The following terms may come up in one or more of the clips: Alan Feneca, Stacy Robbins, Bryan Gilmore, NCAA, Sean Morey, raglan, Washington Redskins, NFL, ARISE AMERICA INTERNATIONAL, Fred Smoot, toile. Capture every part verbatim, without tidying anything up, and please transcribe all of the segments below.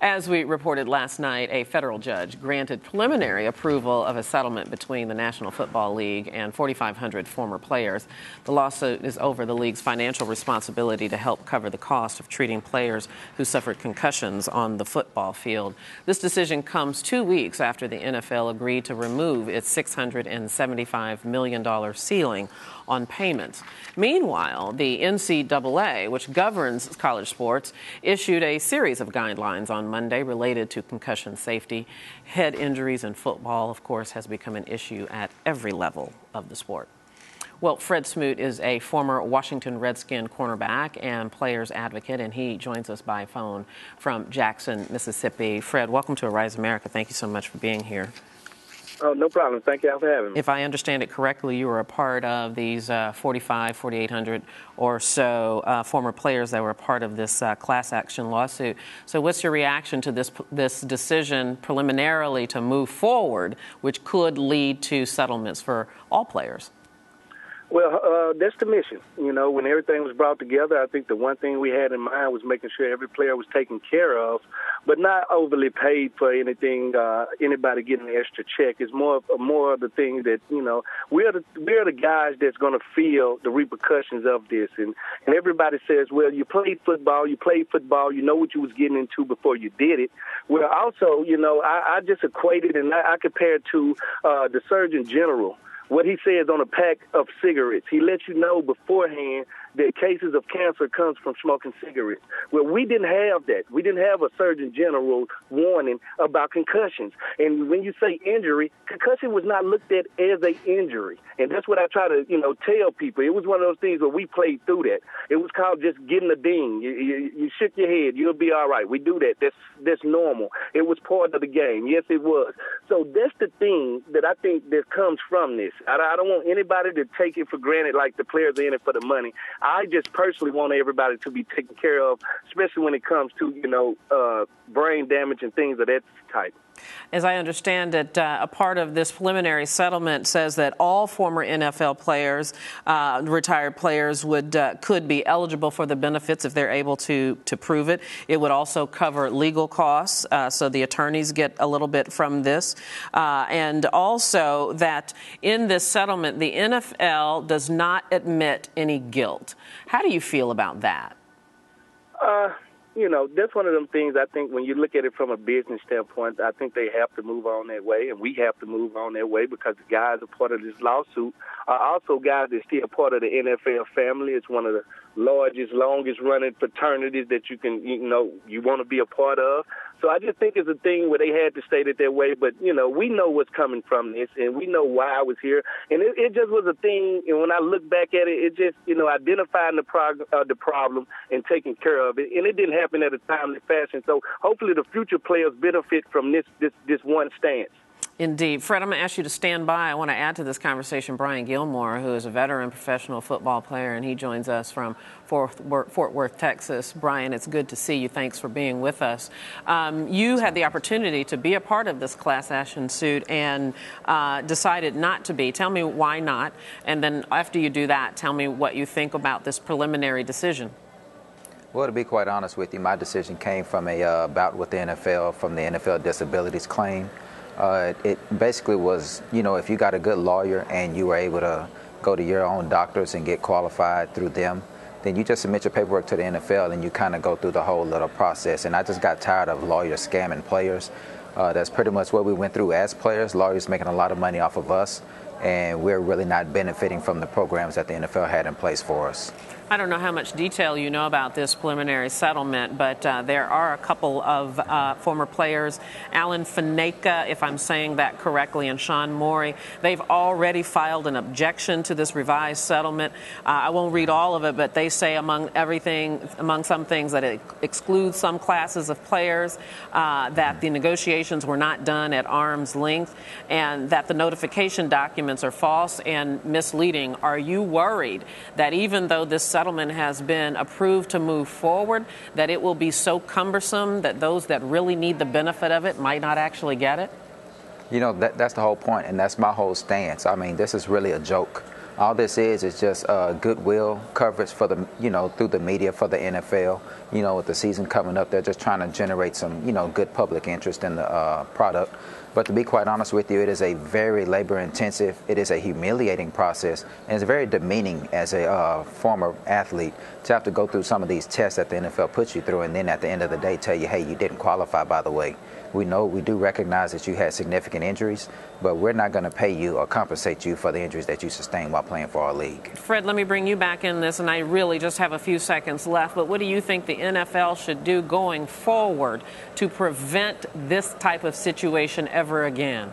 As we reported last night, a federal judge granted preliminary approval of a settlement between the National Football League and forty-five hundred former players. The lawsuit is over the league's financial responsibility to help cover the cost of treating players who suffered concussions on the football field. This decision comes two weeks after the N F L agreed to remove its six hundred seventy-five million dollars ceiling on payments. Meanwhile, the N C double A, which governs college sports, issued a series of guidelines on Monday related to concussion safety. Head injuries in football, of course, has become an issue at every level of the sport. Well, Fred Smoot is a former Washington Redskins cornerback and players advocate, and he joins us by phone from Jackson, Mississippi. Fred, welcome to Arise America. Thank you so much for being here. Oh, no problem. Thank you all for having me. If I understand it correctly, you were a part of these uh, forty-five, forty-eight hundred or so uh, former players that were a part of this uh, class action lawsuit. So what's your reaction to this this decision preliminarily to move forward, which could lead to settlements for all players? Well, uh, that's the mission. You know, when everything was brought together, I think the one thing we had in mind was making sure every player was taken care of, but not overly paid for anything, uh, anybody getting an extra check. It's more of, more of the thing that, you know, we're the, we're the guys that's going to feel the repercussions of this. And, and everybody says, well, you played football, you played football, you know what you was getting into before you did it. Well, also, you know, I, I just equated and I, I compared to uh, the Surgeon General. What he says on a pack of cigarettes, he lets you know beforehand that cases of cancer comes from smoking cigarettes. Well, we didn't have that. We didn't have a Surgeon General warning about concussions. And when you say injury, concussion was not looked at as an injury. And that's what I try to, you know, tell people. It was one of those things where we played through that. It was called just getting a ding. You, you, you shook your head. You'll be all right. We do that. That's, that's normal. It was part of the game. Yes, it was. So that's the thing that I think that comes from this. I don't want anybody to take it for granted like the players are in it for the money. I just personally want everybody to be taken care of, especially when it comes to, you know, uh, brain damage and things of that type. As I understand it, uh, a part of this preliminary settlement says that all former N F L players, uh, retired players, would uh, could be eligible for the benefits if they're able to, to prove it. It would also cover legal costs, uh, so the attorneys get a little bit from this. Uh, and also that in this settlement, the N F L does not admit any guilt. How do you feel about that? Uh, you know, that's one of them things I think when you look at it from a business standpoint, I think they have to move on that way, and we have to move on that way because the guys are part of this lawsuit are also guys that's still part of the N F L family. It's one of the largest, longest-running fraternities that you can, you know, you want to be a part of. So I just think it's a thing where they had to state it that way. But, you know, we know what's coming from this, and we know why I was here. And it, it just was a thing, and when I look back at it, it just, you know, identifying the, prog uh, the problem and taking care of it. And it didn't happen at a timely fashion. So hopefully the future players benefit from this, this, this one stance. Indeed. Fred, I'm going to ask you to stand by. I want to add to this conversation Bryan Gilmore, who is a veteran professional football player, and he joins us from Fort Worth, Fort Worth Texas. Bryan, it's good to see you. Thanks for being with us. Um, you had the opportunity to be a part of this class action suit and uh, decided not to be. Tell me why not, and then after you do that, tell me what you think about this preliminary decision. Well, to be quite honest with you, my decision came from a uh, bout with the N F L, from the N F L disabilities claim. Uh, it basically was, you know, if you got a good lawyer and you were able to go to your own doctors and get qualified through them, then you just submit your paperwork to the N F L and you kind of go through the whole little process. And I just got tired of lawyers scamming players. Uh, that's pretty much what we went through as players. Lawyers making a lot of money off of us, and we're really not benefiting from the programs that the N F L had in place for us. I don't know how much detail you know about this preliminary settlement, but uh, there are a couple of uh, former players, Alan Feneca, if I'm saying that correctly, and Sean Morey. They've already filed an objection to this revised settlement. Uh, I won't read all of it, but they say among everything, among some things, that it excludes some classes of players, uh, that the negotiations were not done at arm's length, and that the notification documents are false and misleading. Are you worried that even though this settlement has been approved to move forward, that it will be so cumbersome that those that really need the benefit of it might not actually get it? You know, that, that's the whole point, and that's my whole stance. I mean, this is really a joke. All this is is just uh, goodwill coverage for the, you know, through the media for the N F L. You know, with the season coming up, they're just trying to generate some, you know, good public interest in the uh, product. But to be quite honest with you, it is a very labor-intensive, it is a humiliating process, and it's very demeaning as a uh, former athlete to have to go through some of these tests that the N F L puts you through, and then at the end of the day tell you, hey, you didn't qualify, by the way. We know, we do recognize that you had significant injuries, but we're not going to pay you or compensate you for the injuries that you sustained while playing for our league. Fred, let me bring you back in this, and I really just have a few seconds left, but what do you think the N F L should do going forward to prevent this type of situation ever again?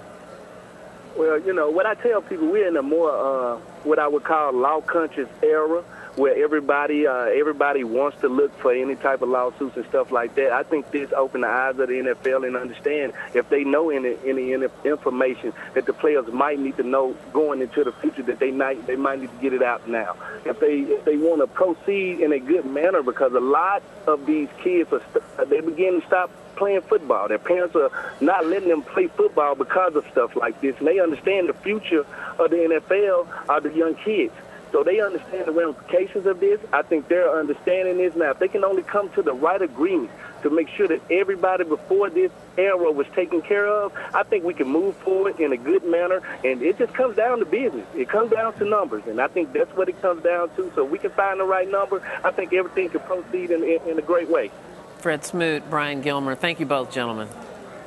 Well, you know, what I tell people, we're in a more uh, what I would call law-conscious era, where everybody uh, everybody wants to look for any type of lawsuits and stuff like that. I think this opened the eyes of the N F L and understand if they know any, any information that the players might need to know going into the future, that they might, they might need to get it out now. If they if they want to proceed in a good manner, because a lot of these kids, are st- they begin to stop playing football. Their parents are not letting them play football because of stuff like this. And they understand the future of the N F L are the young kids. So they understand the ramifications of this. I think they're understanding this now. If they can only come to the right agreement to make sure that everybody before this era was taken care of, I think we can move forward in a good manner. And it just comes down to business. It comes down to numbers. And I think that's what it comes down to. So we can find the right number. I think everything can proceed in, in, in a great way. Fred Smoot, Bryan Gilmore, thank you both, gentlemen.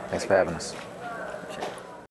Thanks for having us.